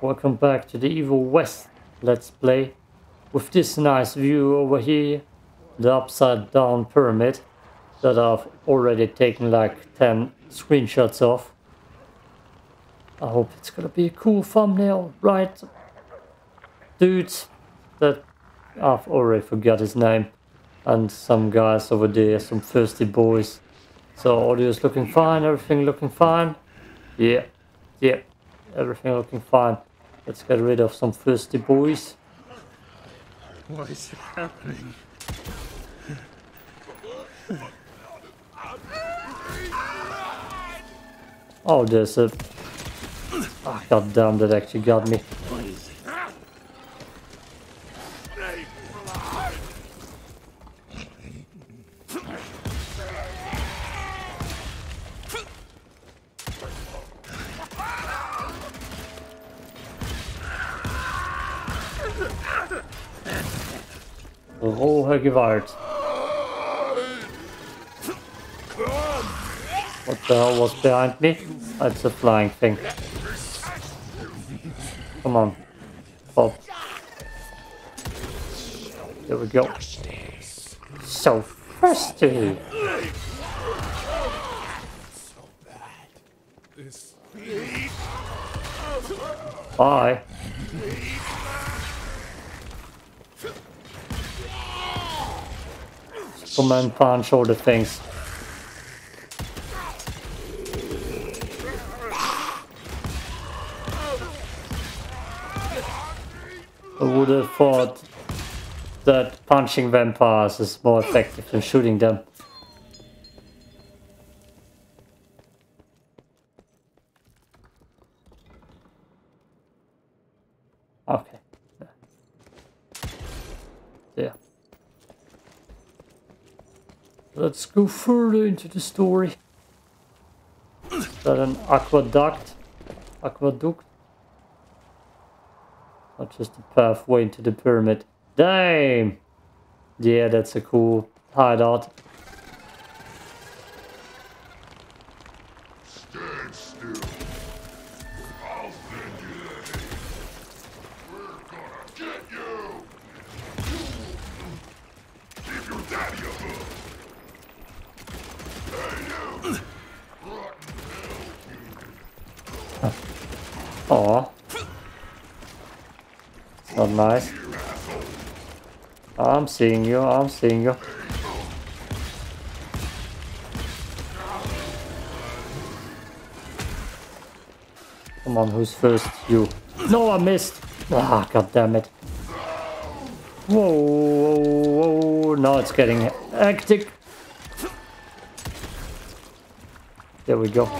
Welcome back to the Evil West Let's Play. With this nice view over here, the upside down pyramid that I've already taken like 10 screenshots of. I hope it's gonna be a cool thumbnail, right? Dude that I've already forgot his name, and some guys over there, some thirsty boys. So audio's looking fine, everything looking fine. Yeah, everything looking fine. Let's get rid of some thirsty boys. Why is it happening? Oh, there's a... Oh, god damn, that actually got me. Gewalt. What the hell was behind me? That's a flying thing. Come on. Pop. There we go. So thirsty. Bye. Superman punch all the things. I would have thought that punching vampires is more effective than shooting them. Okay. Yeah. Let's go further into the story. Is that an aqueduct? Aqueduct? Not just a pathway into the pyramid. Damn! Yeah, that's a cool hideout. Stand still. I'll send you that aid. We're gonna get you! Keep your daddy above! Aw, not nice. I'm seeing you, I'm seeing you. Come on, who's first? You. No, I missed. Ah, god damn it. Whoa, whoa, whoa. Now it's getting hectic. There we go.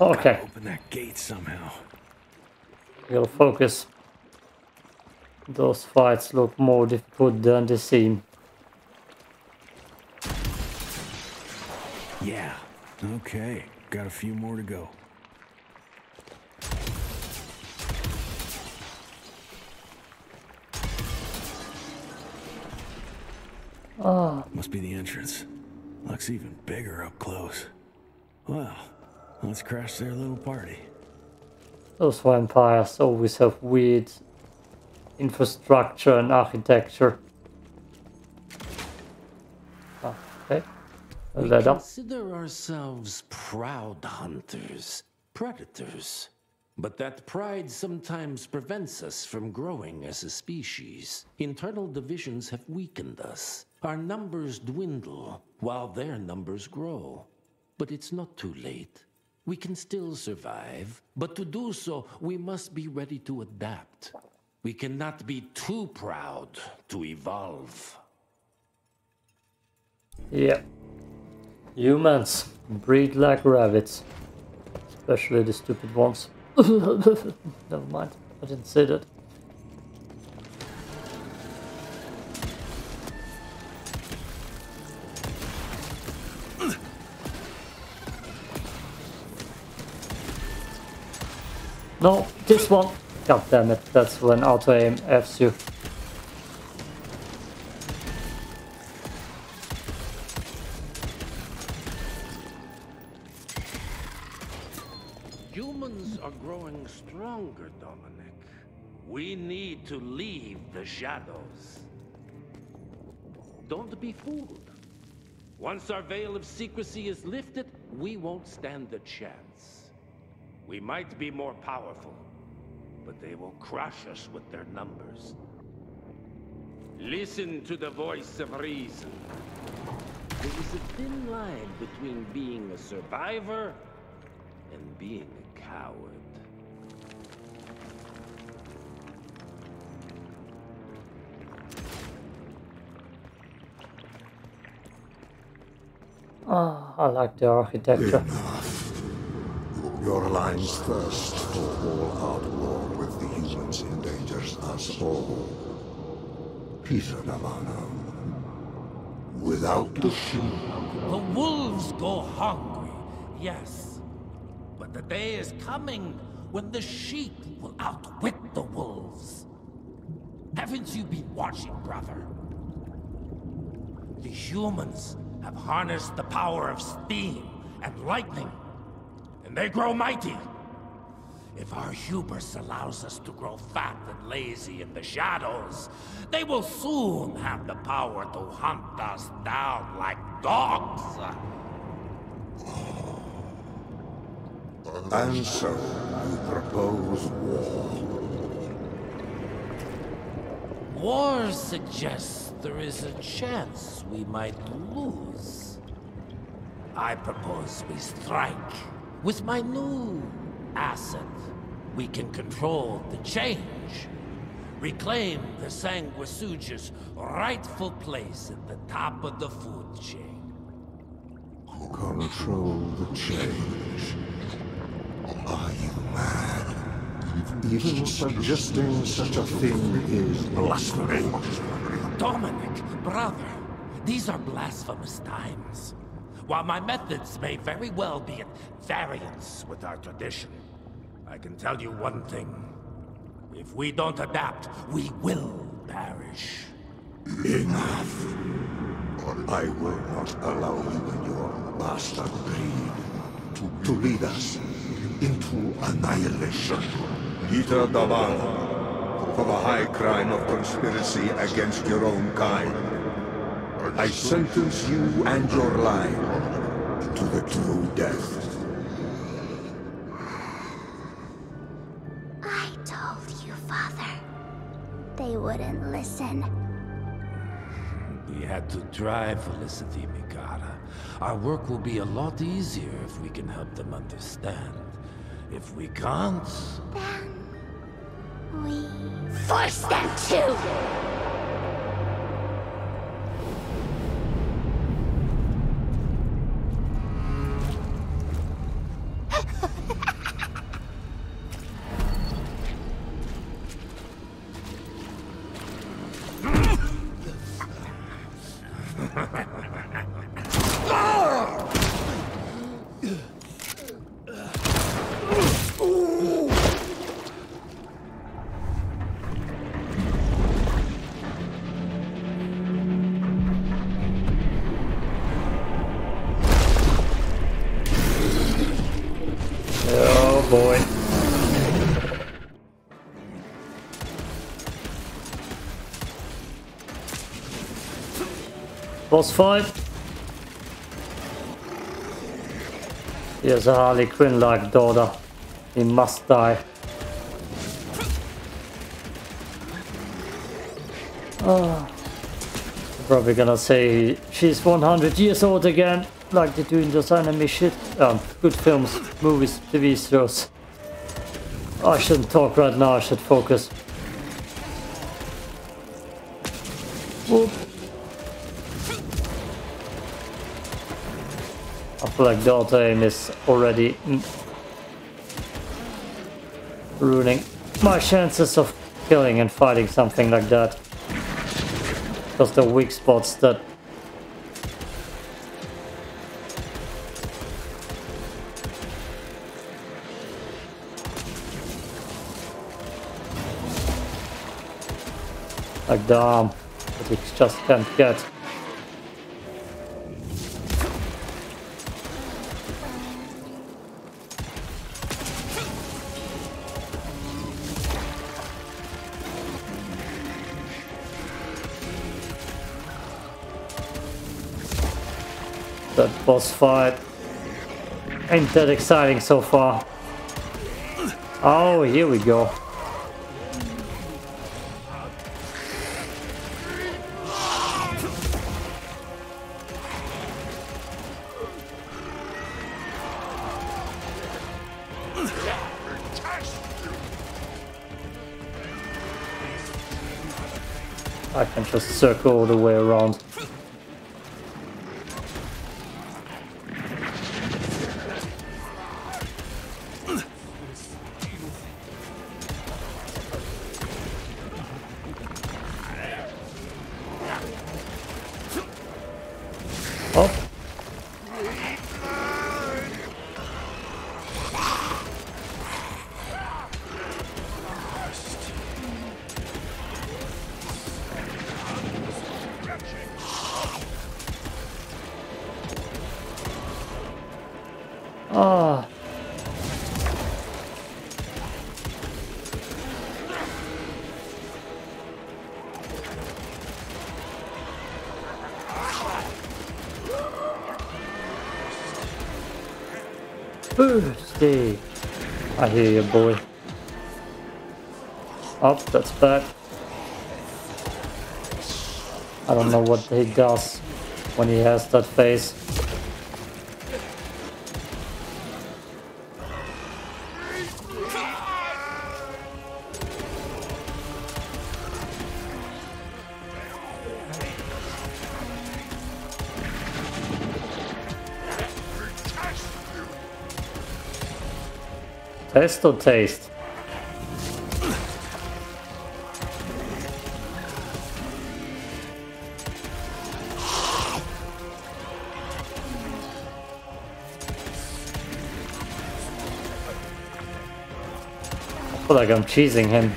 Okay. Open that gate somehow. We'll focus. Those fights look more difficult than they seem. Yeah. Okay. Got a few more to go. Ah. Must be the entrance. Looks even bigger up close. Wow. Let's crash their little party. Those vampires always have weird infrastructure and architecture. Okay. We consider ourselves proud hunters, predators, but that pride sometimes prevents us from growing as a species. Internal divisions have weakened us. Our numbers dwindle while their numbers grow. But it's not too late. We can still survive, but to do so, we must be ready to adapt. We cannot be too proud to evolve. Yeah. Humans breed like rabbits. Especially the stupid ones. Never mind, I didn't say that. No, this one! God damn it, that's when auto aim F's you. Humans are growing stronger, Dominic. We need to leave the shadows. Don't be fooled. Once our veil of secrecy is lifted, we won't stand a chance. We might be more powerful, but they will crush us with their numbers. Listen to the voice of reason. There is a thin line between being a survivor and being a coward. Oh, I like the architecture. Your lines thirst for all-out war with the humans endangers us all. Peace of Navana. Without the sheep. The wolves go hungry, yes. But the day is coming when the sheep will outwit the wolves. Haven't you been watching, brother? The humans have harnessed the power of steam and lightning. And they grow mighty. If our hubris allows us to grow fat and lazy in the shadows, they will soon have the power to hunt us down like dogs. And so you propose war. War suggests there is a chance we might lose. I propose we strike. With my new asset, we can control the change, reclaim the Sanguisuja's rightful place at the top of the food chain. Control the change? Are you mad? Even suggesting such a thing is blasphemy. Dominic, brother, these are blasphemous times. While my methods may very well be at variance with our tradition, I can tell you one thing. If we don't adapt, we will perish. Enough. I will not allow you and your bastard greed to lead us into annihilation. Peter Davana, for the high crime of conspiracy against your own kind. I sentence you and your line to the true death. I told you, Father. They wouldn't listen. We had to try, Felicity Mikara. Our work will be a lot easier if we can help them understand. If we can't... Then... we... force them to! Boss fight. He has a Harley Quinn like daughter. He must die. Oh. Probably gonna say she's 100 years old again. like they do in those anime shit, good films, movies, TV shows. Oh, I shouldn't talk right now, I should focus. Whoop. I feel like the auto aim is already ruining my chances of killing and fighting something like that. Because the weak spots that like the arm that we just can't get. That boss fight ain't that exciting so far. Oh, here we go. I can just circle all the way around. Birthday! I hear you, boy. Up, that's bad. I don't know what he does when he has that face. Taste or taste? I feel like I'm cheesing him.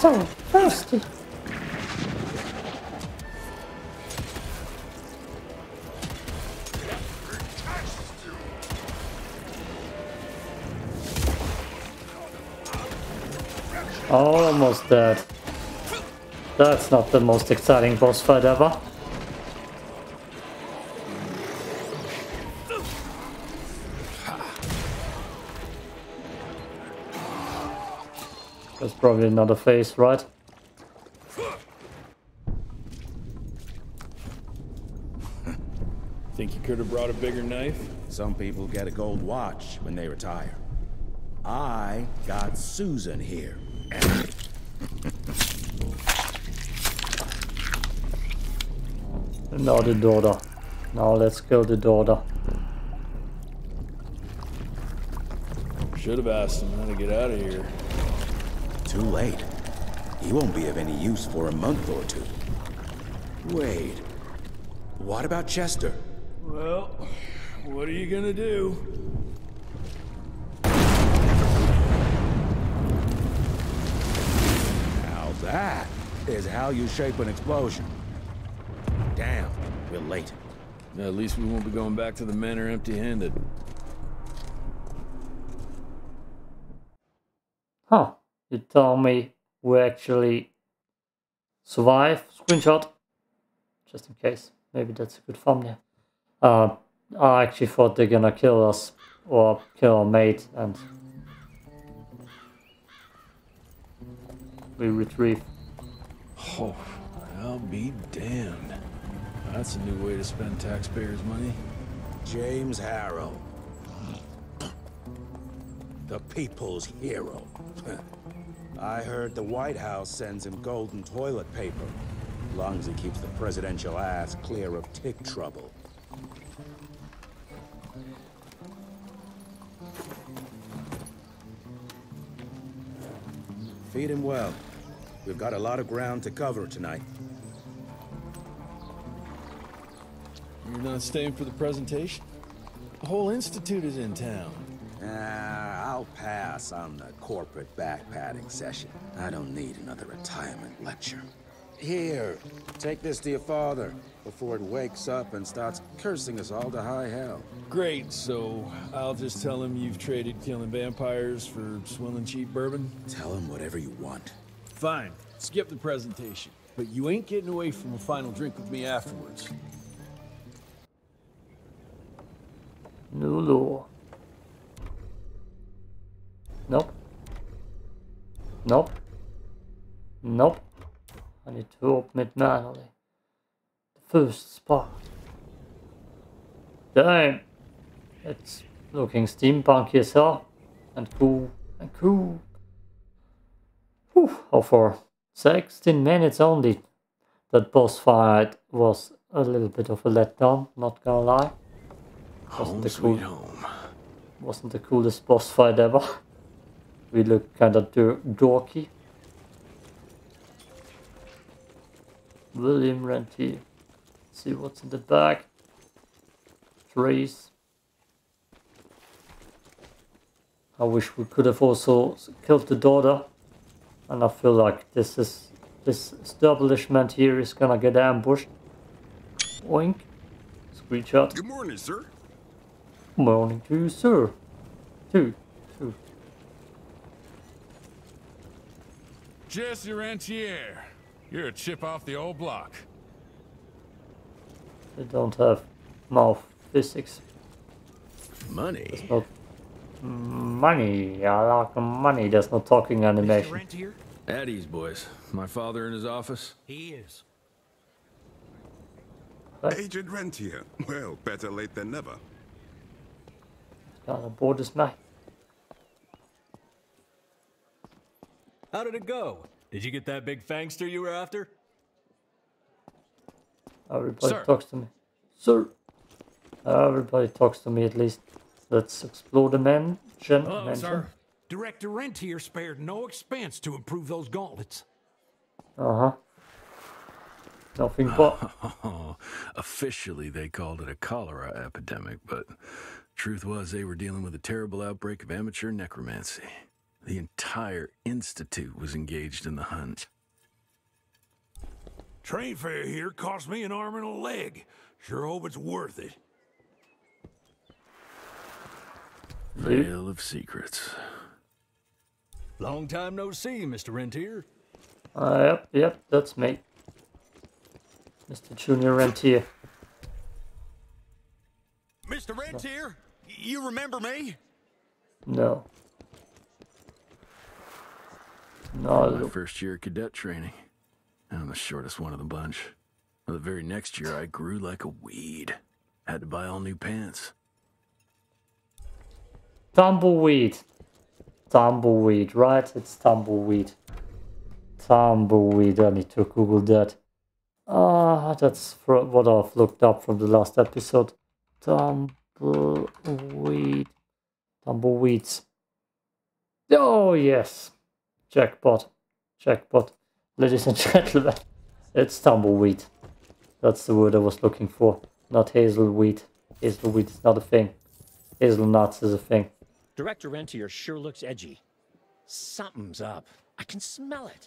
So thirsty. Almost dead. That's not the most exciting boss fight ever. That's probably another face, right? Think you could have brought a bigger knife? Some people get a gold watch when they retire. I got Susan here. Now the daughter. Now let's kill the daughter. Should have asked him how to get out of here. Too late. He won't be of any use for a month or two. Wait. What about Chester? Well, what are you gonna do? Now that is how you shape an explosion. Damn, we're late. Now, at least we won't be going back to the manor empty-handed. Huh. You told me we're actually survive. Screenshot, just in case. Maybe that's a good thumbnail. I actually thought they're gonna kill us or kill our mate, and we retrieve. Oh, I'll be damned. That's a new way to spend taxpayers' money. James Harrow. The people's hero. I heard the White House sends him golden toilet paper, as long as he keeps the presidential ass clear of tick trouble. Feed him well. We've got a lot of ground to cover tonight. You're not staying for the presentation? The whole institute is in town. I'll pass on the corporate backpatting session. I don't need another retirement lecture. Here, take this to your father before it wakes up and starts cursing us all to high hell. Great, so I'll just tell him you've traded killing vampires for swilling cheap bourbon? Tell him whatever you want. Fine, skip the presentation, but you ain't getting away from a final drink with me afterwards. New law. Nope. Nope. Nope. I need to open it manually. The first spot. Damn. It's looking steampunky as hell. And cool. And cool. Whew. How far? 16 minutes only. That boss fight was a little bit of a letdown, not gonna lie. Wasn't the coolest boss fight ever. We look kind of dorky. William Rentier. Let's see what's in the back. Trees. I wish we could have also killed the daughter. And I feel like this establishment here is gonna get ambushed. Oink. Screenshot. Good morning, sir. Morning to you, sir. Two. Jesse Rentier, you're a chip off the old block. They don't have mouth physics. Money. Not money. I like money. There's no talking animation. Mr. Rentier? At ease, boys. My father in his office. He is. Right. Agent Rentier. Well, better late than never. Got aboard this mate. How did it go? Did you get that big fangster you were after? Everybody talks to me. Sir. Everybody talks to me at least. Let's explore the mansion. Hello, sir. Director Rentier spared no expense to improve those gauntlets. Uh-huh. Nothing but. Officially, they called it a cholera epidemic, but truth was they were dealing with a terrible outbreak of amateur necromancy. The entire institute was engaged in the hunt. Train fare here cost me an arm and a leg. Sure hope it's worth it. Veil of Secrets. Long time no see, Mr. Rentier. Yep, that's me. Mr. Junior Rentier. Mr. Rentier, you remember me? No. No. My first year of cadet training. I'm the shortest one of the bunch. Well, the very next year, I grew like a weed. Had to buy all new pants. Tumbleweed. Tumbleweed, right? It's tumbleweed. Tumbleweed. I need to Google that. That's what I've looked up from the last episode. Tumbleweed. Tumbleweeds. Oh, yes. Jackpot. Jackpot. Ladies and gentlemen, it's tumbleweed. That's the word I was looking for. Not hazelweed. Hazelweed is not a thing. Hazelnuts is a thing. Director Rentier sure looks edgy. Something's up. I can smell it.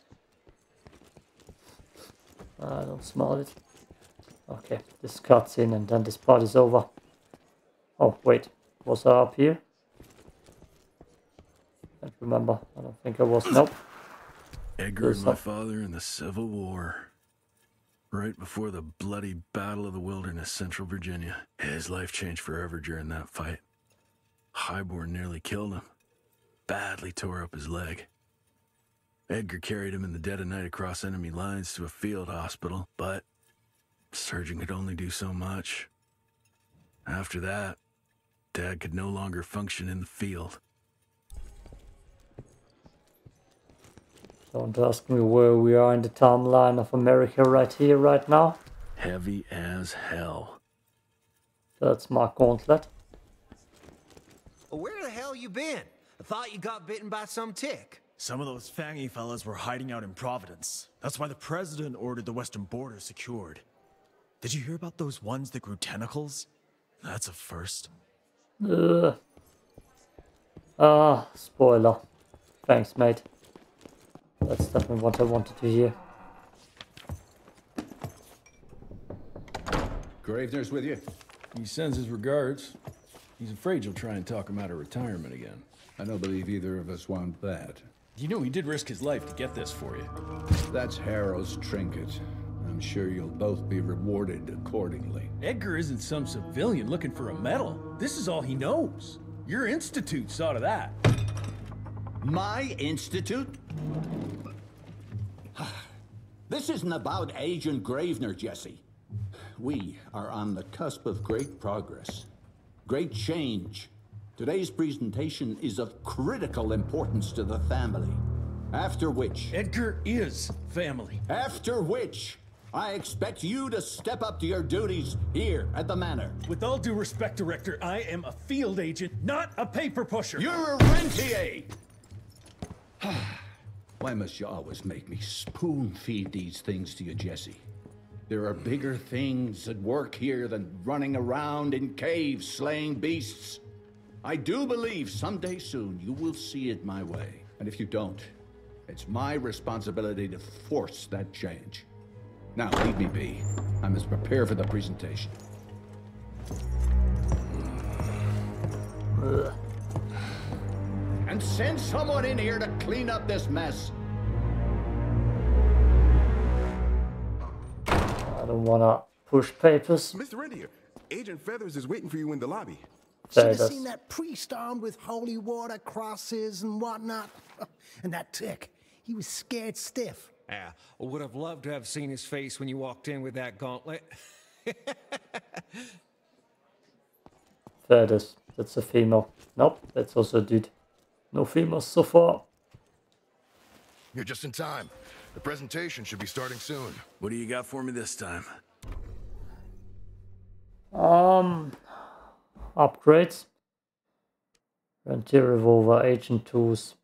I don't smell it. Okay, this cuts in and then this part is over. Oh, wait. Was I up here? I don't remember. I don't think I was. Nope. Edgar and my father in the Civil War. Right before the bloody Battle of the Wilderness, Central Virginia. His life changed forever during that fight. Highborn nearly killed him. Badly tore up his leg. Edgar carried him in the dead of night across enemy lines to a field hospital, but the surgeon could only do so much. After that, Dad could no longer function in the field. Don't ask me where we are in the timeline of America right here, right now. Heavy as hell. That's my gauntlet. Well, where the hell you been? I thought you got bitten by some tick. Some of those fangy fellas were hiding out in Providence. That's why the president ordered the western border secured. Did you hear about those ones that grew tentacles? That's a first. Spoiler. Thanks, mate. That's definitely what I wanted to hear. Gravener's with you. He sends his regards. He's afraid you'll try and talk him out of retirement again. I don't believe either of us want that. You know he did risk his life to get this for you. That's Harrow's trinket. I'm sure you'll both be rewarded accordingly. Edgar isn't some civilian looking for a medal. This is all he knows. Your institute saw to that. My institute? This isn't about Agent Gravener, Jesse. We are on the cusp of great progress. Great change. Today's presentation is of critical importance to the family. After which... Edgar is family. After which, I expect you to step up to your duties here at the manor. With all due respect, Director, I am a field agent, not a paper pusher. You're a rentier! Why must you always make me spoon-feed these things to you, Jesse? There are bigger things at work here than running around in caves slaying beasts. I do believe someday soon you will see it my way. And if you don't, it's my responsibility to force that change. Now, leave me be. I must prepare for the presentation. And send someone in here to clean up this mess. I don't wanna push papers. Mr. Rendier, Agent Feathers is waiting for you in the lobby. Should have seen that priest armed with holy water, crosses and whatnot. And that tick. He was scared stiff. Yeah, I would have loved to have seen his face when you walked in with that gauntlet. Feathers. That's a female. Nope, that's also a dude. No females so far. You're just in time. The presentation should be starting soon. What do you got for me this time? Upgrades. Frontier revolver, agent tools.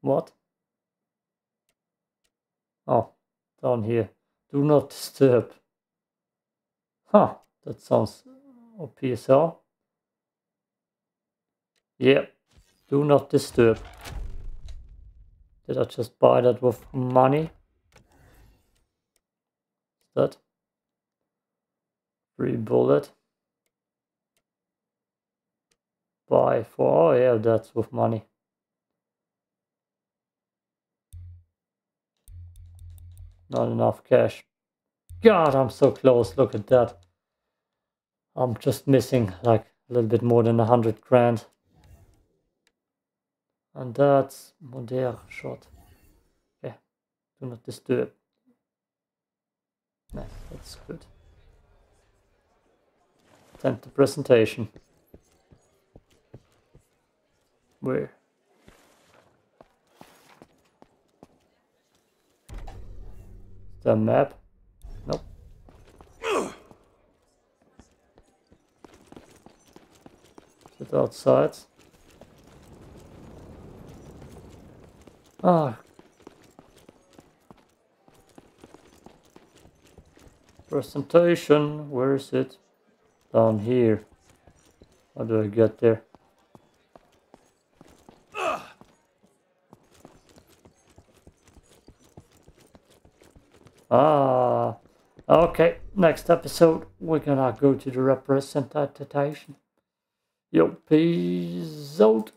What? Oh, down here. Do not disturb. Huh, that sounds... or PSR. Yeah, do not disturb. Did I just buy that with money? That? Free bullet. Buy for, oh yeah, that's with money. Not enough cash. God, I'm so close, look at that. I'm just missing like a little bit more than 100 grand. And that's Modere shot. Okay, do not disturb. Nice, that's good. Attend the presentation. Where? The map? Nope. Is it outside? Ah. Presentation, where is it? Down here. How do I get there? Ah. Okay, next episode we're gonna go to the representation. Yo, peace out.